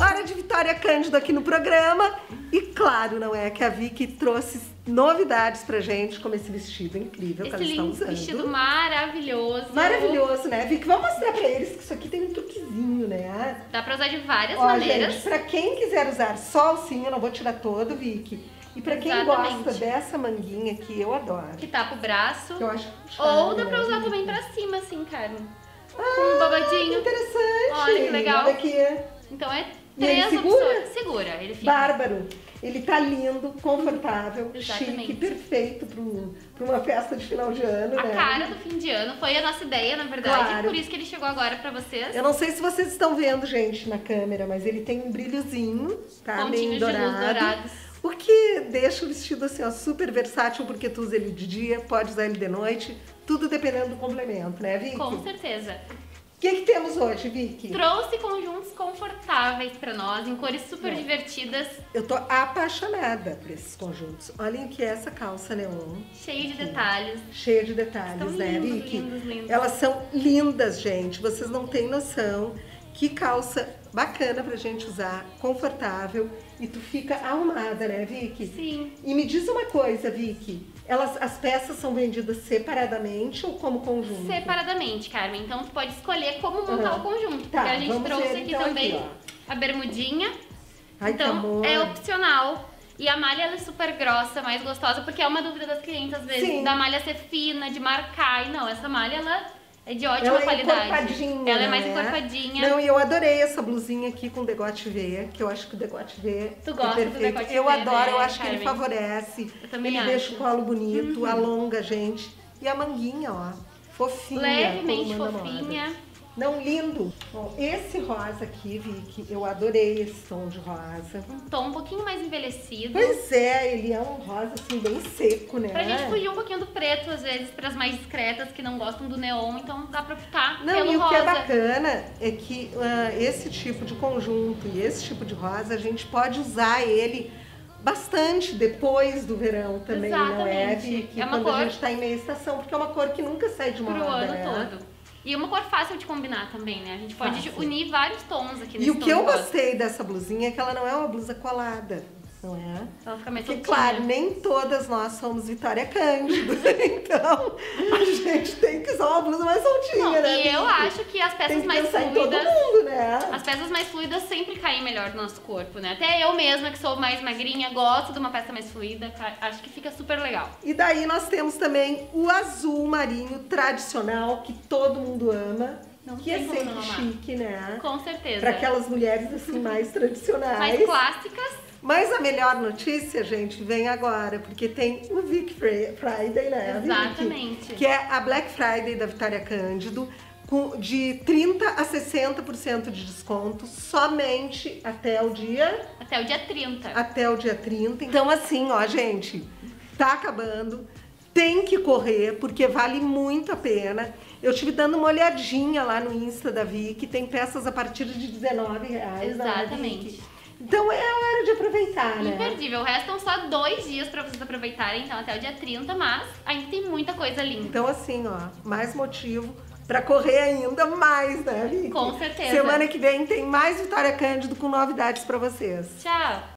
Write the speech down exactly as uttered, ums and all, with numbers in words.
Hora de Vitória Cândida aqui no programa. E claro, não é que a Vicky trouxe novidades pra gente, como esse vestido incrível esse que ela está usando. Esse vestido maravilhoso. Maravilhoso, né, Vicky? Vamos mostrar pra eles que isso aqui tem um truquezinho, né? Dá pra usar de várias Ó, maneiras. Gente, pra quem quiser usar só assim, eu não vou tirar todo, Vicky. E pra quem Exatamente. gosta dessa manguinha que eu adoro. Que tapa o braço. Que eu acho charme, Ou dá pra usar né? também pra cima, assim, Carmen. Com ah, um babadinho. Interessante. Olha que legal. Olha aqui. Então é... Três ele segura? Opções. Segura, ele fica. Bárbaro. Ele tá lindo, confortável, Exatamente. chique, perfeito para uma festa de final de ano. A né? cara do fim de ano, foi a nossa ideia, na verdade, claro. por isso que ele chegou agora para vocês. Eu não sei se vocês estão vendo, gente, na câmera, mas ele tem um brilhozinho, tá? Pontinhos dourado, de luz dourados. O que deixa o vestido assim, ó, super versátil, porque tu usa ele de dia, pode usar ele de noite, tudo dependendo do complemento, né, Vicky? Com certeza. O que, que temos hoje, Vicky? Trouxe conjuntos confortáveis pra nós, em cores super Não. divertidas. Eu tô apaixonada por esses conjuntos. Olhem que é essa calça neon. Cheia de detalhes. Cheia de detalhes, Estão né, lindos, Vicky? Lindos, lindos. Elas são lindas, gente. Vocês não têm noção. Que calça bacana pra gente usar, confortável. E tu fica arrumada, né, Vicky? Sim. E me diz uma coisa, Vicky. Elas, as peças são vendidas separadamente ou como conjunto? Separadamente, Carmen. Então tu pode escolher como montar uhum. o conjunto. Tá, porque a gente trouxe ver, aqui então, também aqui, a bermudinha. Ai, então é opcional. E a malha ela é super grossa, mais gostosa, porque é uma dúvida das clientes às vezes, Sim. da malha ser fina, de marcar. E não, essa malha ela é de ótima ela é qualidade. Encorpadinha, ela é mais né? encorpadinha. Não, e eu adorei essa blusinha aqui com decote V, que eu acho que o decote V tu gosta é perfeito. Do decote eu v, adoro, né, eu acho Carmen? que ele favorece. Eu também ele acho. deixa o colo bonito, uhum. alonga, gente. E a manguinha, ó, fofinha. Levemente fofinha. Moda. Não, lindo. Bom, esse rosa aqui, Vicky, eu adorei esse tom de rosa. Um tom um pouquinho mais envelhecido. Pois é, ele é um rosa assim bem seco, né? Pra gente fugir um pouquinho do preto, às vezes, pras mais discretas que não gostam do neon, então dá pra optar pelo rosa. Não, e o que é bacana é que uh, esse tipo de conjunto e esse tipo de rosa, a gente pode usar ele bastante depois do verão também, Exatamente. não é, Vicky? É uma Quando cor... a gente tá em meia estação, porque é uma cor que nunca sai de moda, Pro ano né? todo. E uma cor fácil de combinar também, né? A gente pode fácil. unir vários tons aqui nesse tom. E o que eu gostei dessa blusinha é que ela não é uma blusa colada, não é? Ela fica mais Porque, claro, nem todas nós somos Vitória Cândida, então a gente tem que usar uma blusa mais soltinha, não, né? E eu acho que as peças que mais fluidas... Em todo mundo, né? As peças mais fluidas sempre caem melhor no nosso corpo, né? Até eu mesma, que sou mais magrinha, gosto de uma peça mais fluida, acho que fica super legal. E daí nós temos também o azul marinho tradicional, que todo mundo ama. Não que é sempre chique, né? Com certeza. Para aquelas mulheres assim mais tradicionais. Mais clássicas. Mas a melhor notícia, gente, vem agora, porque tem o Vic Friday, né? Exatamente. Vicky, que é a Black Friday da Vitória Cândido, com de trinta a sessenta por cento de desconto, somente até o dia... Até o dia trinta. Até o dia trinta. Então assim, ó, gente, tá acabando. Tem que correr, porque vale muito a pena. Eu estive dando uma olhadinha lá no Insta da Vicky, tem peças a partir de dezenove reais. Exatamente. Então é a hora de aproveitar, né? Imperdível. Restam só dois dias pra vocês aproveitarem, então até o dia trinta, mas ainda tem muita coisa linda. Então assim, ó, mais motivo pra correr ainda mais, né, Vicky? Com certeza. Semana que vem tem mais Vitória Cândida com novidades pra vocês. Tchau!